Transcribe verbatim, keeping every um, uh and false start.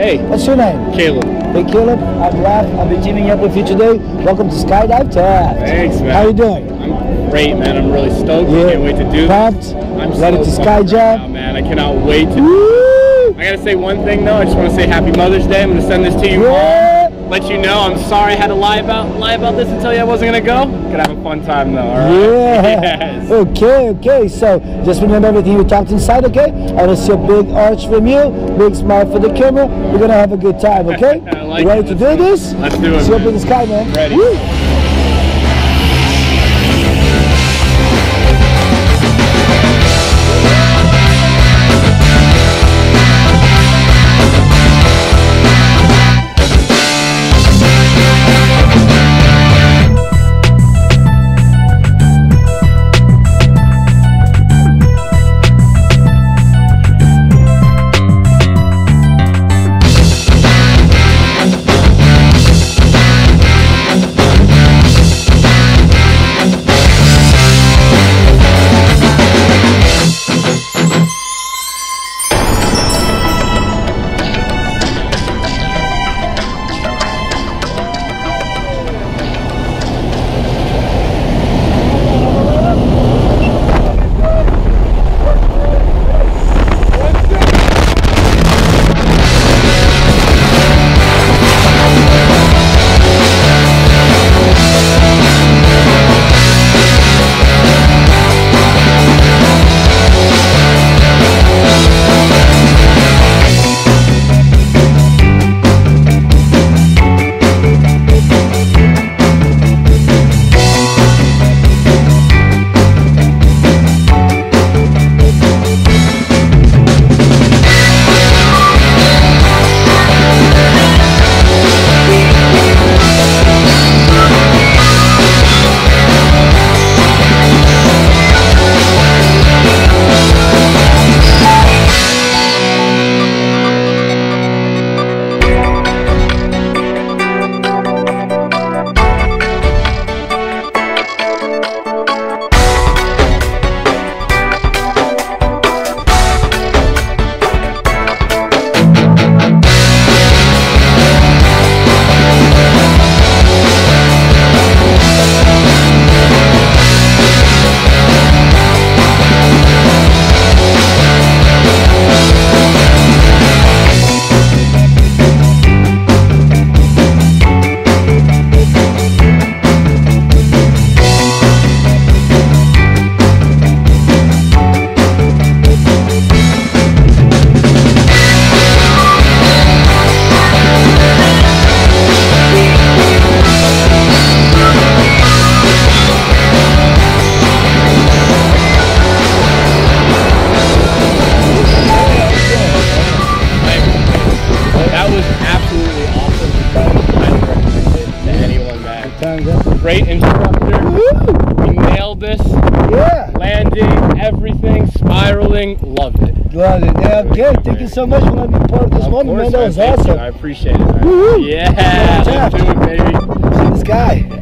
Hey. What's your name? Caleb. Hey, Caleb. I'm Ralph. I've been teaming up with you today. Welcome to Skydive Taft. Thanks, man. How you doing? I'm great, man. I'm really stoked. Yeah. I can't wait to do Pumped. This. I'm ready so to sky jump. Right now, man. I cannot wait to Woo! I got to say one thing, though. I just want to say Happy Mother's Day. I'm going to send this to you all. Let you know I'm sorry I had to lie about lie about this and tell you I wasn't going to go. Could have a fun time, though. All right? Yeah. Yes. Okay, okay. So just remember everything we talked inside, okay? I want to see a big arch from you, big smile for the camera. We're going to have a good time, okay? I like you ready it. to Let's do this? Let's do it, See man. up in the sky, man. Ready. Woo! Great instructor. Woo! We nailed this. Yeah. Landing, everything, spiraling. Loved it. Loved it. Yeah, okay. Thank man. you so much for letting me be part of this of moment, course, man. That was awesome. You. I appreciate it. Man. Yeah. Let's do it, baby. See this guy.